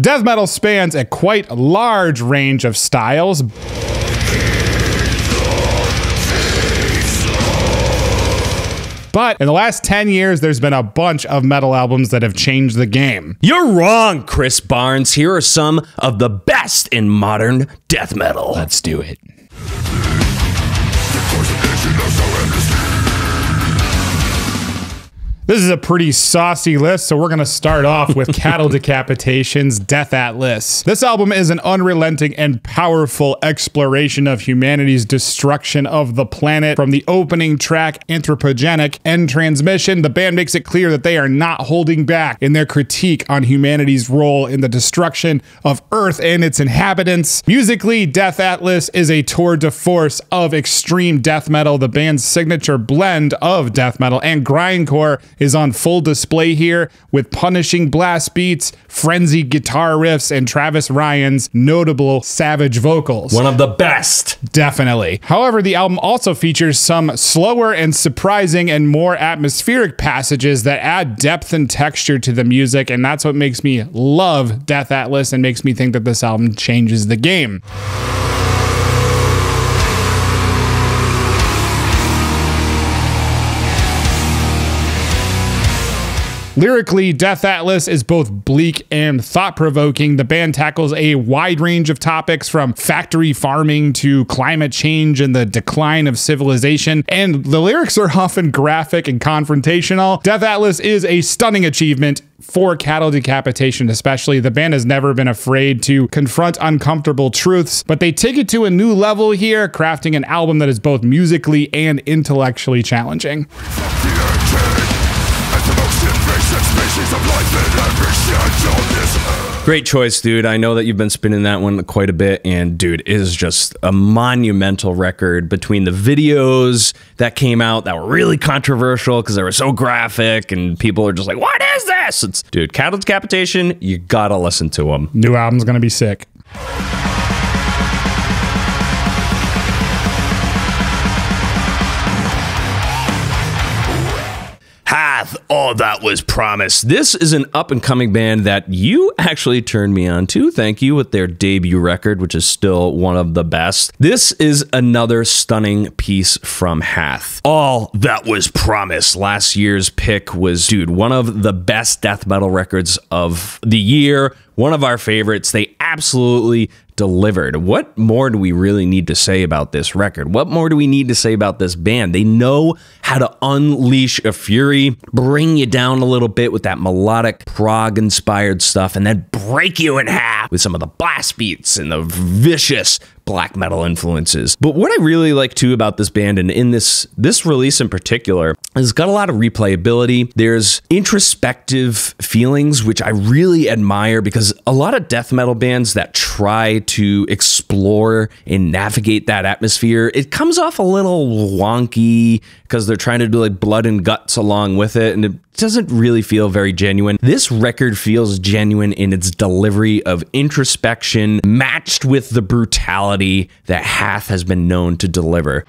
Death metal spans a quite large range of styles, but in the last 10 years, there's been a bunch of metal albums that have changed the game. You're wrong, Chris Barnes. Here are some of the best in modern death metal. Let's do it. This is a pretty saucy list, so we're gonna start off with Cattle Decapitation's Death Atlas. This album is an unrelenting and powerful exploration of humanity's destruction of the planet. From the opening track, Anthropogenic, and Transmission, the band makes it clear that they are not holding back in their critique on humanity's role in the destruction of Earth and its inhabitants. Musically, Death Atlas is a tour de force of extreme death metal. The band's signature blend of death metal and grindcore is on full display here, with punishing blast beats, frenzied guitar riffs, and Travis Ryan's notable savage vocals. One of the best. Definitely. However, the album also features some slower and surprising and more atmospheric passages that add depth and texture to the music, and that's what makes me love Death Atlas and makes me think that this album changes the game. Lyrically, Death Atlas is both bleak and thought-provoking. The band tackles a wide range of topics, from factory farming to climate change and the decline of civilization, and the lyrics are often graphic and confrontational. Death Atlas is a stunning achievement for Cattle Decapitation especially. The band has never been afraid to confront uncomfortable truths, but they take it to a new level here, crafting an album that is both musically and intellectually challenging. Great choice, dude. I know that you've been spinning that one quite a bit, and dude, it is just a monumental record. Between the videos that came out that were really controversial because they were so graphic and people are just like, what is this? It's, dude, Cattle Decapitation, you gotta listen to them. New album's gonna be sick. Hath, All That Was Promised. This is an up-and-coming band that you actually turned me on to, thank you, with their debut record, which is still one of the best. This is another stunning piece from Hath. All That Was Promised, last year's pick, was, dude, one of the best death metal records of the year, one of our favorites. They absolutely delivered. What more do we really need to say about this record? What more do we need to say about this band? They know how to unleash a fury, bring you down a little bit with that melodic prog inspired stuff, and then break you in half with some of the blast beats and the vicious black metal influences. But what I really like too about this band, and in this release in particular, is it's got a lot of replayability. There's introspective feelings, which I really admire, because a lot of death metal bands that try to explore and navigate that atmosphere, it comes off a little wonky because they're trying to do like blood and guts along with it, and it doesn't really feel very genuine. This record feels genuine in its delivery of introspection matched with the brutality that Hath has been known to deliver.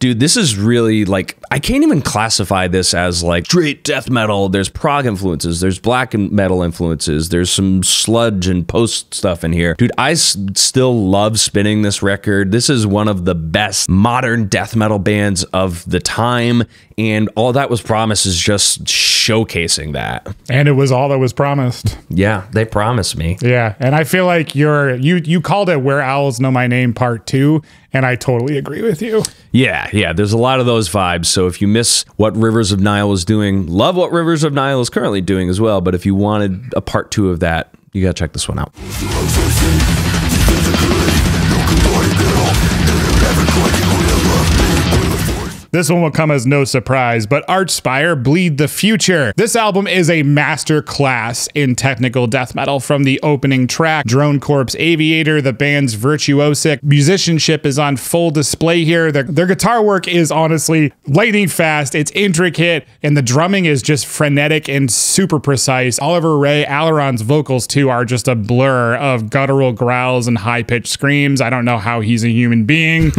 Dude, this is really like, I can't even classify this as like straight death metal. There's prog influences, there's black metal influences, there's some sludge and post stuff in here. Dude, I still love spinning this record. This is one of the best modern death metal bands of the time, and All That Was Promised is just showcasing that. And it was all that was promised. Yeah, they promised me. Yeah, and I feel like you called it Where Owls Know My Name Part 2. And I totally agree with you. Yeah, there's a lot of those vibes. So if you miss what Rivers of Nile is doing, love what Rivers of Nile is currently doing as well. But if you wanted a part 2 of that, you gotta check this one out. This one will come as no surprise, but Archspire, Bleed the Future. This album is a master class in technical death metal. From the opening track, Drone Corpse Aviator, the band's virtuosic musicianship is on full display here. Their guitar work is honestly lightning fast, it's intricate, and the drumming is just frenetic and super precise. Oliver Ray Alleron's vocals too are just a blur of guttural growls and high-pitched screams. I don't know how he's a human being.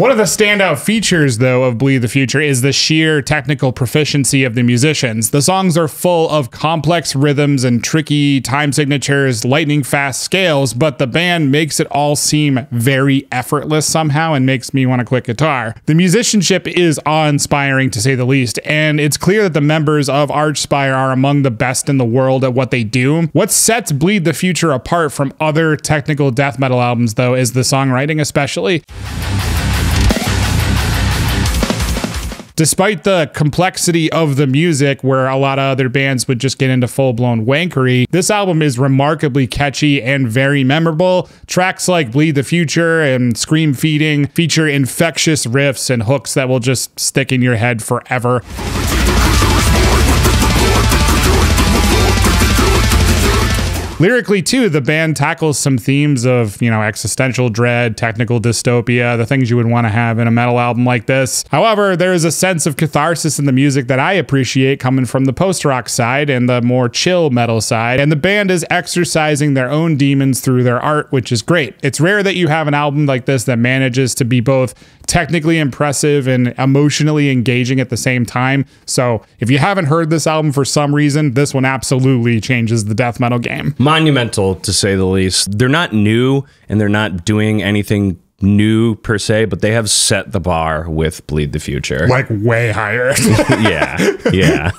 One of the standout features, though, of Bleed the Future is the sheer technical proficiency of the musicians. The songs are full of complex rhythms and tricky time signatures, lightning-fast scales, but the band makes it all seem very effortless somehow and makes me want to click guitar. The musicianship is awe-inspiring, to say the least, and it's clear that the members of Archspire are among the best in the world at what they do. What sets Bleed the Future apart from other technical death metal albums, though, is the songwriting especially. Despite the complexity of the music, where a lot of other bands would just get into full-blown wankery, this album is remarkably catchy and very memorable. Tracks like Bleed the Future and Scream Feeding feature infectious riffs and hooks that will just stick in your head forever. Lyrically, too, the band tackles some themes of, existential dread, technical dystopia, the things you would want to have in a metal album like this. However, there is a sense of catharsis in the music that I appreciate coming from the post-rock side and the more chill metal side, and the band is exercising their own demons through their art, which is great. It's rare that you have an album like this that manages to be both technically impressive and emotionally engaging at the same time, so if you haven't heard this album for some reason, this one absolutely changes the death metal game. Monumental, to say the least. They're not new and they're not doing anything new per se, but they have set the bar with Bleed the Future. Like way higher. Yeah.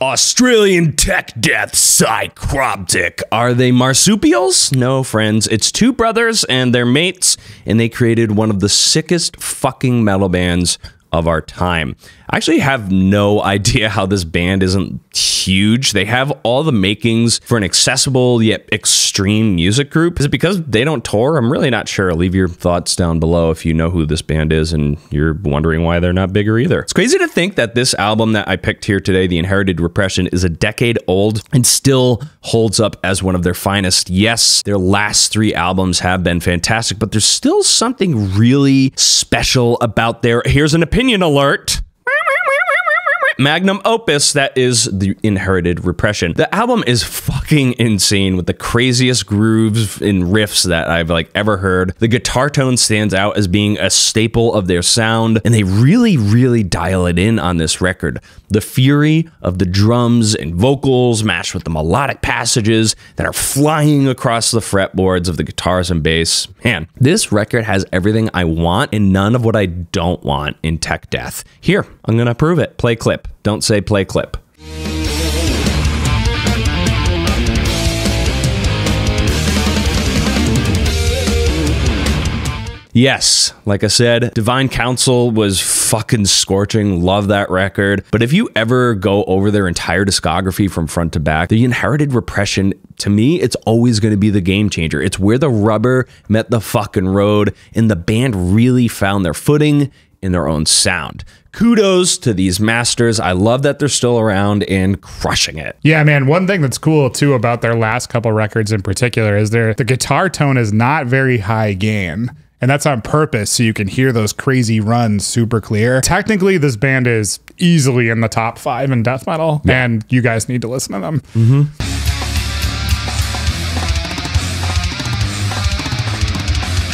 Australian tech death Psycroptic. Are they marsupials? No, friends. It's two brothers and their mates, and they created one of the sickest fucking metal bands of our time. I actually have no idea how this band isn't huge. They have all the makings for an accessible yet extreme music group. Is it because they don't tour? I'm really not sure. Leave your thoughts down below if you know who this band is and you're wondering why they're not bigger either. It's crazy to think that this album that I picked here today, The Inherited Repression, is a decade old and still holds up as one of their finest. Yes, their last three albums have been fantastic, but there's still something really special about their... Here's an opinion alert. Magnum opus that is The Inherited Repression. The album is fucking insane with the craziest grooves and riffs that I've ever heard. The guitar tone stands out as being a staple of their sound, and they really dial it in on this record. The fury of the drums and vocals mashed with the melodic passages that are flying across the fretboards of the guitars and bass. Man, this record has everything I want and none of what I don't want in tech death. Here, I'm gonna prove it. Play clip. Don't say play clip. Yes, like I said, Divine Council was fucking scorching. Love that record. But if you ever go over their entire discography from front to back, The Inherited Repression, to me, it's always going to be the game changer. It's where the rubber met the fucking road, and the band really found their footing in their own sound. Kudos to these masters. I love that they're still around and crushing it. Yeah, man. One thing that's cool too about their last couple records in particular is the guitar tone is not very high gain. And that's on purpose, so you can hear those crazy runs super clear. Technically, this band is easily in the top 5 in death metal, yeah. And you guys need to listen to them. Mm-hmm.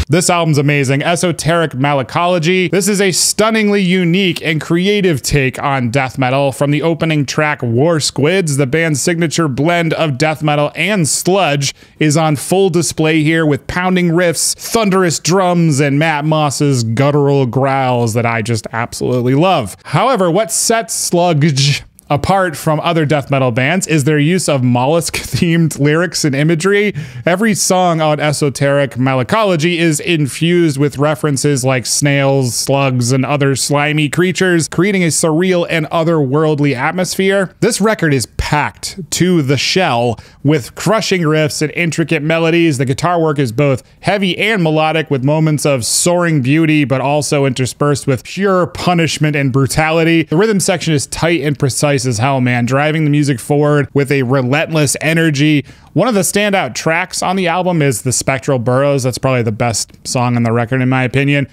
This album's amazing. Esoteric Malacology. This is a stunningly unique and creative take on death metal. From the opening track, War Squids, the band's signature blend of death metal and sludge is on full display here with pounding riffs, thunderous drums, and Matt Moss's guttural growls that I just absolutely love. However, what sets Slugdge apart from other death metal bands is their use of mollusk-themed lyrics and imagery. Every song on Esoteric Malacology is infused with references like snails, slugs, and other slimy creatures, creating a surreal and otherworldly atmosphere. This record is packed to the shell with crushing riffs and intricate melodies. The guitar work is both heavy and melodic, with moments of soaring beauty, but also interspersed with pure punishment and brutality. The rhythm section is tight and precise as hell, man, driving the music forward with a relentless energy. One of the standout tracks on the album is The Spectral Burrows. That's probably the best song on the record, in my opinion.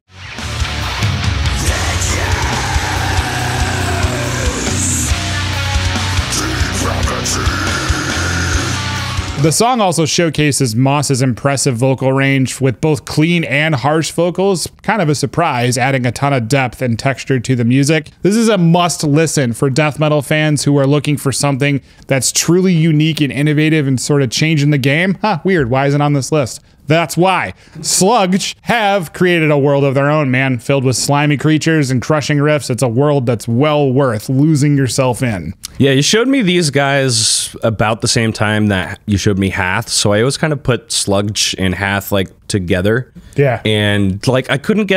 The song also showcases Moss's impressive vocal range with both clean and harsh vocals, kind of a surprise, adding a ton of depth and texture to the music. This is a must listen for death metal fans who are looking for something that's truly unique and innovative and sort of changing the game. Huh, weird, why isn't it on this list? That's why. Slugdge have created a world of their own, man, filled with slimy creatures and crushing riffs. It's a world that's well worth losing yourself in. Yeah, you showed me these guys about the same time that you showed me Hath, so I always kind of put Slugdge and Hath like together. Yeah. And like I couldn't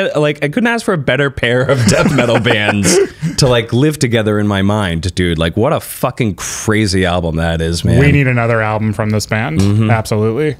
ask for a better pair of death metal bands to like live together in my mind, dude. Like what a fucking crazy album that is, man. We need another album from this band. Mm-hmm. Absolutely.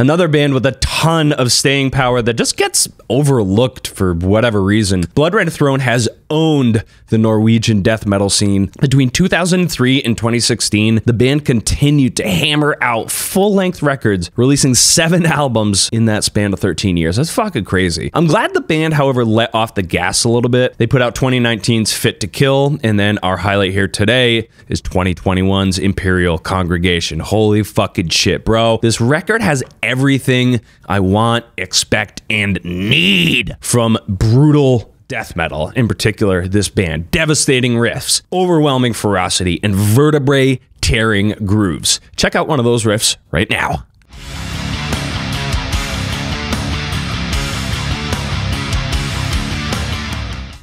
Another band with a ton of staying power that just gets overlooked for whatever reason. Blood Red Throne has owned the Norwegian death metal scene. Between 2003 and 2016, the band continued to hammer out full-length records, releasing 7 albums in that span of 13 years. That's fucking crazy. I'm glad the band, however, let off the gas a little bit. They put out 2019's Fit to Kill, and then our highlight here today is 2021's Imperial Congregation. Holy fucking shit, bro. This record has everything I want, expect, and need from brutal death metal, in particular this band. Devastating riffs, overwhelming ferocity, and vertebrae-tearing grooves. Check out one of those riffs right now.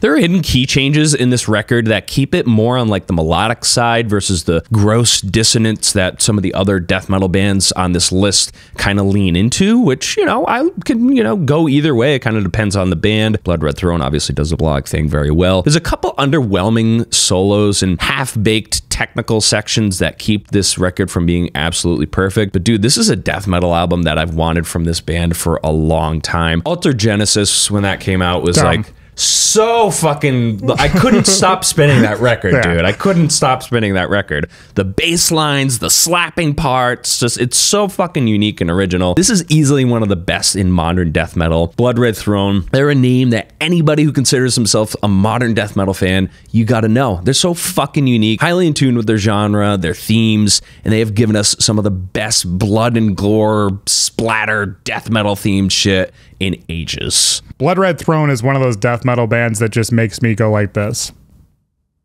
There are hidden key changes in this record that keep it more on like the melodic side versus the gross dissonance that some of the other death metal bands on this list kind of lean into, which, you know, I can, you know, go either way. It kind of depends on the band. Blood Red Throne obviously does the melodic thing very well. There's a couple underwhelming solos and half-baked technical sections that keep this record from being absolutely perfect. But dude, this is a death metal album that I've wanted from this band for a long time. Alter Genesis, when that came out, was like... so fucking, I couldn't stop spinning that record, dude. I couldn't stop spinning that record. The bass lines, the slapping parts, just, it's so fucking unique and original. This is easily one of the best in modern death metal. Blood Red Throne, they're a name that anybody who considers himself a modern death metal fan, you gotta know. They're so fucking unique, highly in tune with their genre, their themes, and they have given us some of the best blood and gore, splatter, death metal themed shit in ages. Blood Red Throne is one of those death metal bands that just makes me go like this,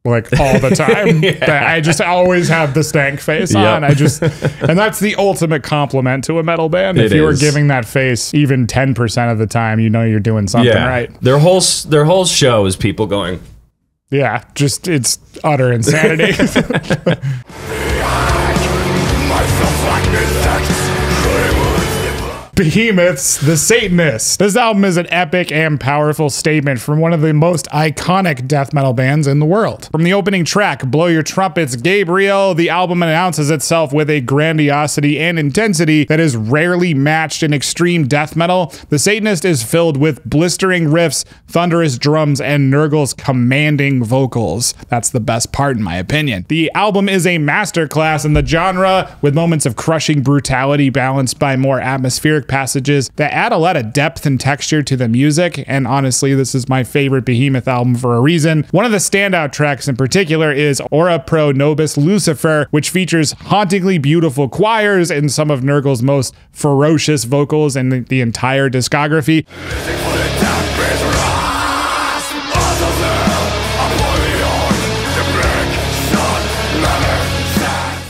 like all the time. Yeah. I just always have the stank face on. I just, and that's the ultimate compliment to a metal band. If you were giving that face even 10% of the time, you know you're doing something right. Their whole show is people going, yeah, just it's utter insanity. Behemoth's The Satanist. This album is an epic and powerful statement from one of the most iconic death metal bands in the world. From the opening track, Blow Your Trumpets Gabriel, the album announces itself with a grandiosity and intensity that is rarely matched in extreme death metal. The Satanist is filled with blistering riffs, thunderous drums, and Nergal's commanding vocals. That's the best part in my opinion. The album is a masterclass in the genre, with moments of crushing brutality balanced by more atmospheric passages that add a lot of depth and texture to the music, and honestly, this is my favorite Behemoth album for a reason. One of the standout tracks in particular is Ora Pro Nobis Lucifer, which features hauntingly beautiful choirs and some of Nergal's most ferocious vocals in the entire discography.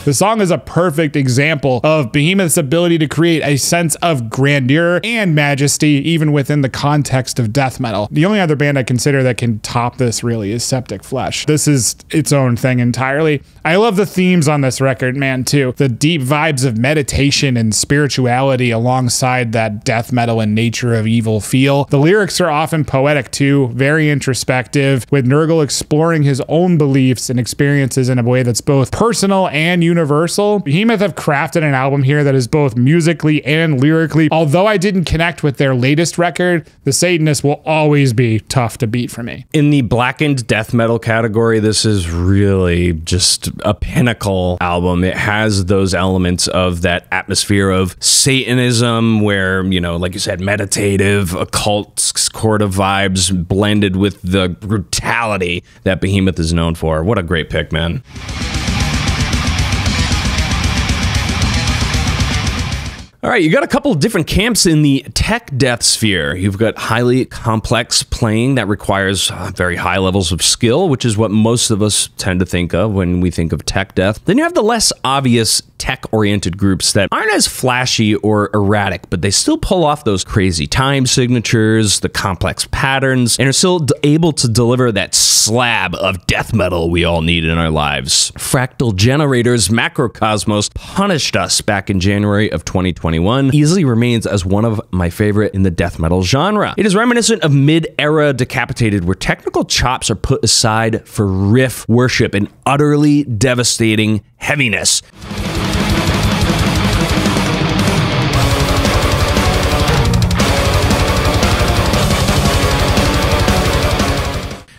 The song is a perfect example of Behemoth's ability to create a sense of grandeur and majesty, even within the context of death metal. The only other band I consider that can top this really is Septic Flesh. This is its own thing entirely. I love the themes on this record, man, too. The deep vibes of meditation and spirituality alongside that death metal and nature of evil feel. The lyrics are often poetic too, very introspective, with Nergal exploring his own beliefs and experiences in a way that's both personal and unique. Universal. Behemoth have crafted an album here that is both musically and lyrically. Although I didn't connect with their latest record, The Satanist will always be tough to beat for me. In the blackened death metal category, this is really just a pinnacle album. It has those elements of that atmosphere of Satanism where, you know, like you said, meditative, occult sort of vibes blended with the brutality that Behemoth is known for. What a great pick, man. All right, you got a couple of different camps in the tech death sphere. You've got highly complex playing that requires very high levels of skill, which is what most of us tend to think of when we think of tech death. Then you have the less obvious tech-oriented groups that aren't as flashy or erratic, but they still pull off those crazy time signatures, the complex patterns, and are still able to deliver that slab of death metal we all need in our lives. Fractal Generators, Macrocosmos punished us back in January of 2020. Easily remains as one of my favorite in the death metal genre. It is reminiscent of mid-era Decapitated, where technical chops are put aside for riff worship and utterly devastating heaviness.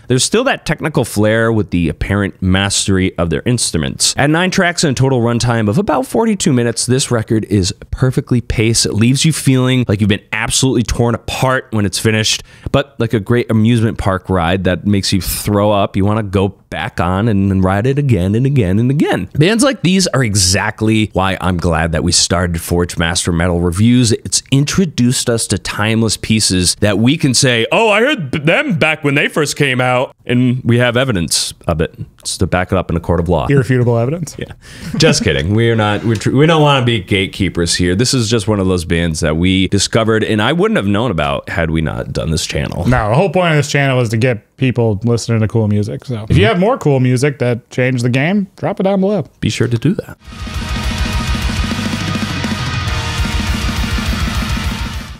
There's still that technical flair with the apparent mastery of their instruments. At 9 tracks and a total runtime of about 42 minutes, this record is perfectly paced. It leaves you feeling like you've been absolutely torn apart when it's finished, but like a great amusement park ride that makes you throw up. You want to go back on and ride it again and again and again. Bands like these are exactly why I'm glad that we started Forge Master Metal Reviews. It's introduced us to timeless pieces that we can say, oh, I heard them back when they first came out. And we have evidence of it to back it up in a court of law. Irrefutable evidence. Yeah, just kidding. We are not. We don't want to be gatekeepers here. This is just one of those bands that we discovered, and I wouldn't have known about had we not done this channel. No, the whole point of this channel is to get people listening to cool music. So if you have more cool music that changed the game, drop it down below. Be sure to do that.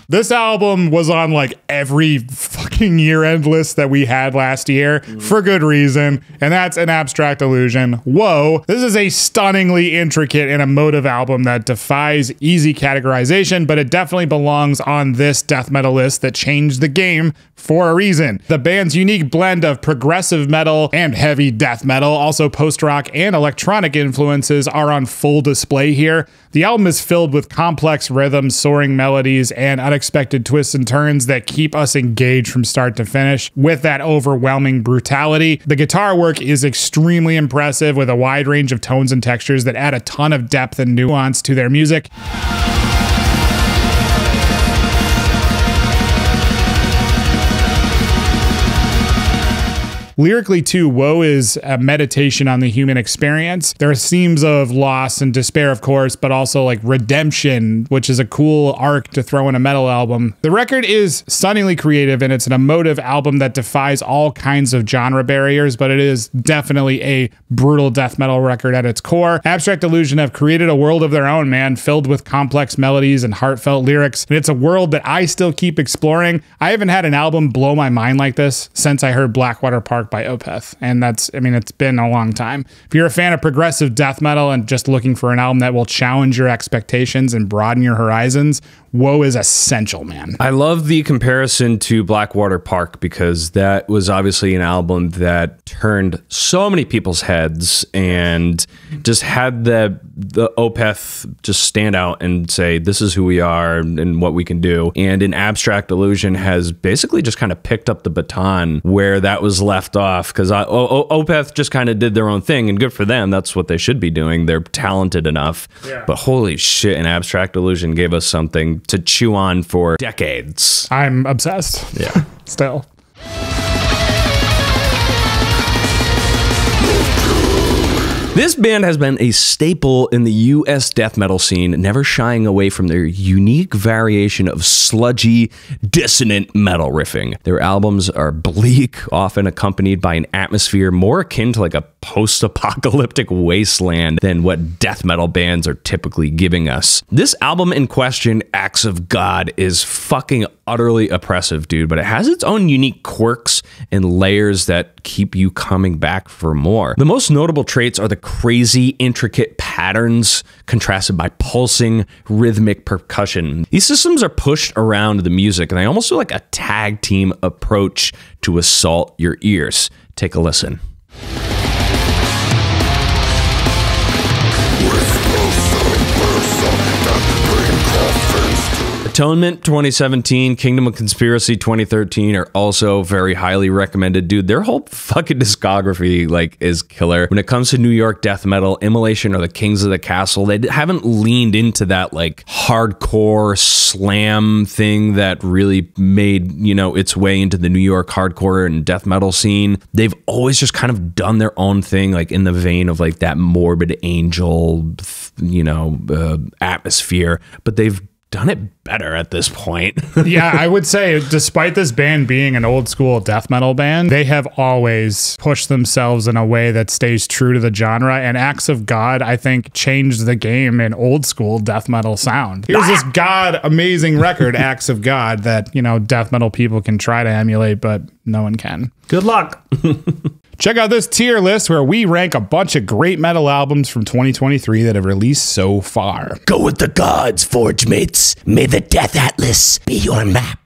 This album was on like every fucking year-end list that we had last year for good reason, and that's An Abstract Illusion. Whoa, this is a stunningly intricate and emotive album that defies easy categorization, but it definitely belongs on this death metal list that changed the game for a reason. The band's unique blend of progressive metal and heavy death metal, also post-rock and electronic influences are on full display here. The album is filled with complex rhythms, soaring melodies, and unexpected twists and turns that keep us engaged from start to finish. With that overwhelming brutality, the guitar work is extremely impressive with a wide range of tones and textures that add a ton of depth and nuance to their music. Lyrically too, Woe is a meditation on the human experience. There are themes of loss and despair, of course, but also like redemption, which is a cool arc to throw in a metal album. The record is stunningly creative and it's an emotive album that defies all kinds of genre barriers, but it is definitely a brutal death metal record at its core. Abstract Illusion have created a world of their own, man, filled with complex melodies and heartfelt lyrics. And it's a world that I still keep exploring. I haven't had an album blow my mind like this since I heard Blackwater Park by Opeth, and that's, I mean, it's been a long time. If you're a fan of progressive death metal and just looking for an album that will challenge your expectations and broaden your horizons, Woe is essential, man. I love the comparison to Blackwater Park because that was obviously an album that turned so many people's heads and just had the Opeth just stand out and say, this is who we are and what we can do. And An Abstract Illusion has basically just kind of picked up the baton where that was left off, because Opeth just kind of did their own thing, and good for them. That's what they should be doing. They're talented enough. Yeah. But holy shit, An Abstract Illusion gave us something to chew on for decades. I'm obsessed. Yeah. Still. This band has been a staple in the US death metal scene, never shying away from their unique variation of sludgy, dissonant metal riffing. Their albums are bleak, often accompanied by an atmosphere more akin to like a post-apocalyptic wasteland than what death metal bands are typically giving us. This album in question, Acts of God, is fucking utterly oppressive, dude, but it has its own unique quirks and layers that keep you coming back for more. The most notable traits are the crazy, intricate patterns patterns contrasted by pulsing rhythmic percussion. These systems are pushed around the music, and they almost do like a tag team approach to assault your ears. Take a listen. Atonement 2017, Kingdom of Conspiracy 2013 are also very highly recommended. Dude, their whole fucking discography like is killer. When it comes to New York death metal, Immolation or the Kings of the Castle, they haven't leaned into that like hardcore slam thing that really made, you know, its way into the New York hardcore and death metal scene. They've always just kind of done their own thing, like in the vein of like that Morbid Angel, you know, atmosphere, but they've done it better at this point. Yeah, I would say despite this band being an old school death metal band, they have always pushed themselves in a way that stays true to the genre, and Acts of God, I think, changed the game in old school death metal sound. Here's this god amazing record, Acts of God, that, you know, death metal people can try to emulate, but no one can. Good luck. Check out this tier list where we rank a bunch of great metal albums from 2023 that have released so far. Go with the gods, Forge mates. May the Death Atlas be your map.